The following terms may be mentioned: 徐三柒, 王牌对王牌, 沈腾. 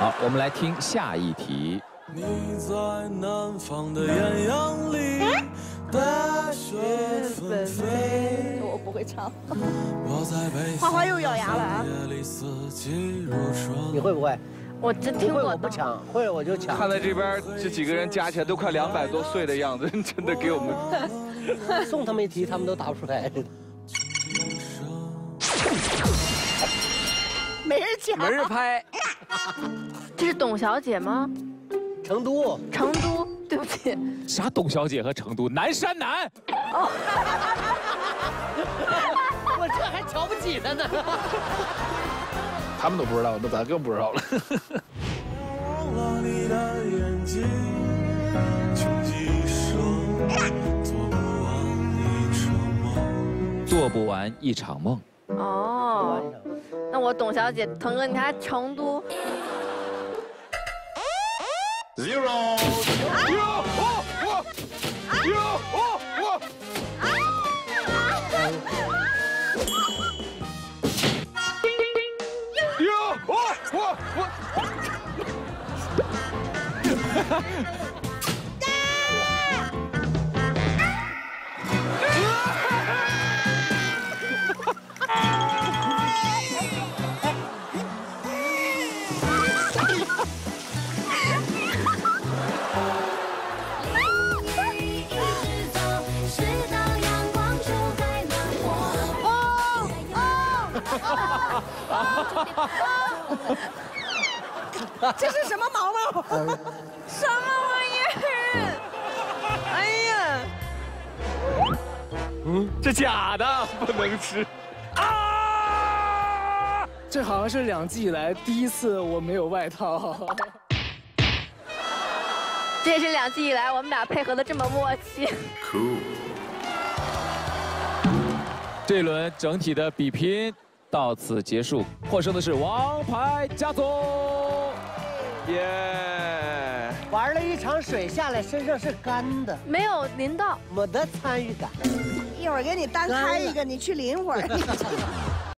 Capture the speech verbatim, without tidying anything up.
好，我们来听下一题。你在南方的艳阳里，大雪纷飞。我不会唱。花花又咬牙了啊！你会不会？ 我真听过，我不抢，会我就抢。看在这边这几个人加起来都快两百多岁的样子，真的给我们送他们一题，他们都答不出来。没人抢，没人拍。这是董小姐吗？成都，成都，对不起。啥董小姐和成都？南山南。哦，我这还瞧不起他呢。 他们都不知道，那咱更不知道了。做不完一场梦。哦，那我董小姐，腾哥，你还成都 ？Zero。哟哦哦哟哦哦。啊 我我啊！ 这是什么毛毛？什么玩意儿？哎呀！嗯，这假的，不能吃。啊！这好像是两季以来第一次我没有外套。这也是两季以来我们俩配合的这么默契。Cool。这一轮整体的比拼。 到此结束，获胜的是王牌家族，耶！玩了一场水下来，身上是干的，没有淋到，没得参与感。一会儿给你单开一个，你去淋会儿。